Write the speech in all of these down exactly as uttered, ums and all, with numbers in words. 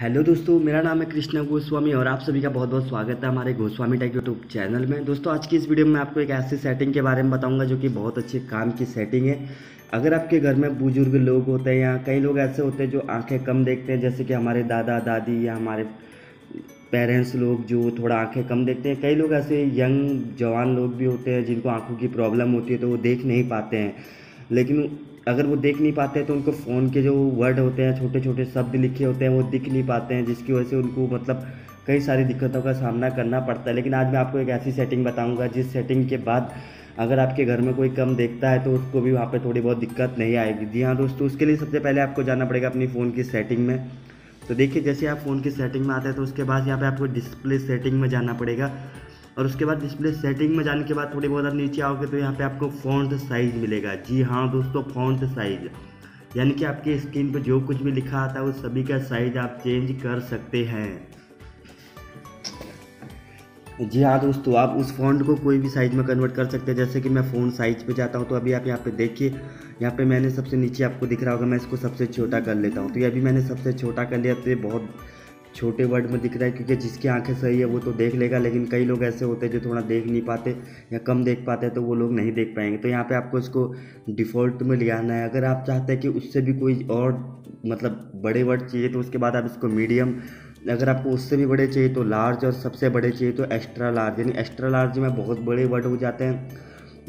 Hello दोस्तों, मेरा नाम है कृष्णा गोस्वामी और आप सभी का बहुत बहुत स्वागत है हमारे गोस्वामी टेक यूट्यूब चैनल में। दोस्तों, आज की इस वीडियो में आपको एक ऐसी सेटिंग के बारे में बताऊंगा जो कि बहुत अच्छे काम की सेटिंग है। अगर आपके घर में बुजुर्ग लोग होते हैं या कई लोग ऐसे होते हैं जो आँखें कम देखते हैं, जैसे कि हमारे दादा दादी या हमारे पेरेंट्स लोग जो थोड़ा आँखें कम देखते हैं, कई लोग ऐसे यंग जवान लोग भी होते हैं जिनको आँखों की प्रॉब्लम होती है तो वो देख नहीं पाते हैं। लेकिन अगर वो देख नहीं पाते हैं तो उनको फ़ोन के जो वर्ड होते हैं, छोटे छोटे शब्द लिखे होते हैं, वो दिख नहीं पाते हैं, जिसकी वजह से उनको मतलब कई सारी दिक्कतों का सामना करना पड़ता है। लेकिन आज मैं आपको एक ऐसी सेटिंग बताऊंगा जिस सेटिंग के बाद अगर आपके घर में कोई कम देखता है तो उसको भी वहाँ पर थोड़ी बहुत दिक्कत नहीं आएगी। जी हाँ दोस्तों, उसके लिए सबसे पहले आपको जाना पड़ेगा अपनी फ़ोन की सेटिंग में। तो देखिए, जैसे आप फ़ोन की सेटिंग में आते हैं तो उसके बाद यहाँ पर आपको डिस्प्ले सेटिंग में जाना पड़ेगा और उसके बाद डिस्प्ले सेटिंग में जाने के बाद थोड़ी बहुत आप नीचे आओगे तो यहाँ पे आपको फ़ॉन्ट साइज़ मिलेगा। जी हाँ दोस्तों, फ़ॉन्ट साइज़ यानी कि आपके स्क्रीन पर जो कुछ भी लिखा आता है उस सभी का साइज़ आप चेंज कर सकते हैं। जी हाँ दोस्तों, आप उस फ़ॉन्ट को कोई भी साइज़ में कन्वर्ट कर सकते हैं। जैसे कि मैं फ़ॉन्ट साइज़ पे जाता हूँ तो अभी आप यहाँ पर देखिए, यहाँ पर मैंने सबसे नीचे आपको दिख रहा होगा, मैं इसको सबसे छोटा कर लेता हूँ। तो ये अभी मैंने सबसे छोटा कर लिया तो ये बहुत छोटे वर्ड में दिख रहा है, क्योंकि जिसकी आंखें सही है वो तो देख लेगा, लेकिन कई लोग ऐसे होते हैं जो थोड़ा देख नहीं पाते या कम देख पाते तो वो लोग नहीं देख पाएंगे। तो यहाँ पे आपको इसको डिफ़ॉल्ट में ले आना है। अगर आप चाहते हैं कि उससे भी कोई और मतलब बड़े वर्ड चाहिए तो उसके बाद आप इसको मीडियम, अगर आपको उससे भी बड़े चाहिए तो लार्ज, और सबसे बड़े चाहिए तो एक्स्ट्रा लार्ज। यानी एक्स्ट्रा लार्ज में बहुत बड़े वर्ड हो जाते हैं।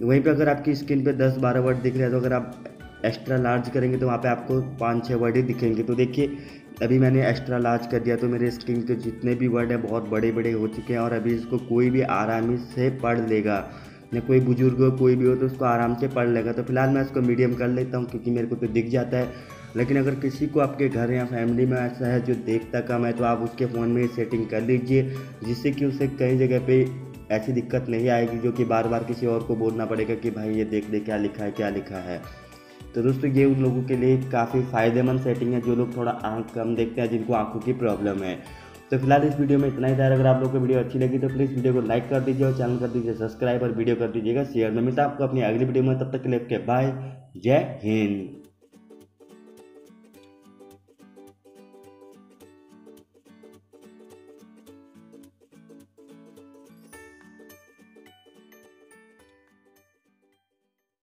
वहीं पर अगर आपकी स्क्रीन पर दस बारह वर्ड दिख रहे हैं तो अगर आप एक्स्ट्रा लार्ज करेंगे तो वहाँ पे आपको पाँच छः वर्ड ही दिखेंगे। तो देखिए, अभी मैंने एक्स्ट्रा लार्ज कर दिया तो मेरे स्क्रीन के जितने भी वर्ड हैं बहुत बड़े बड़े हो चुके हैं और अभी इसको कोई भी आराम से पढ़ लेगा, या कोई बुजुर्ग हो कोई भी हो तो उसको आराम से पढ़ लेगा। तो फिलहाल मैं इसको मीडियम कर लेता हूँ क्योंकि मेरे को तो दिख जाता है, लेकिन अगर किसी को आपके घर या फैमिली में ऐसा है जो देखता कम है तो आप उसके फ़ोन में सेटिंग कर लीजिए, जिससे कि उसे कई जगह पर ऐसी दिक्कत नहीं आएगी जो कि बार बार किसी और को बोलना पड़ेगा कि भाई ये देख ले क्या लिखा है क्या लिखा है। तो दोस्तों, ये उन लोगों के लिए काफ़ी फ़ायदेमंद सेटिंग है जो लोग थोड़ा आँख कम देखते हैं, जिनको आंखों की प्रॉब्लम है। तो फिलहाल इस वीडियो में इतना ही था। अगर आप लोगों को वीडियो अच्छी लगी तो प्लीज़ वीडियो को लाइक कर दीजिए और चैनल कर दीजिए सब्सक्राइब और वीडियो कर दीजिएगा शेयर। मैं मिलता हूं आपको अपनी अगली वीडियो में, तब तक के लिए ओके बाय, जय हिंद।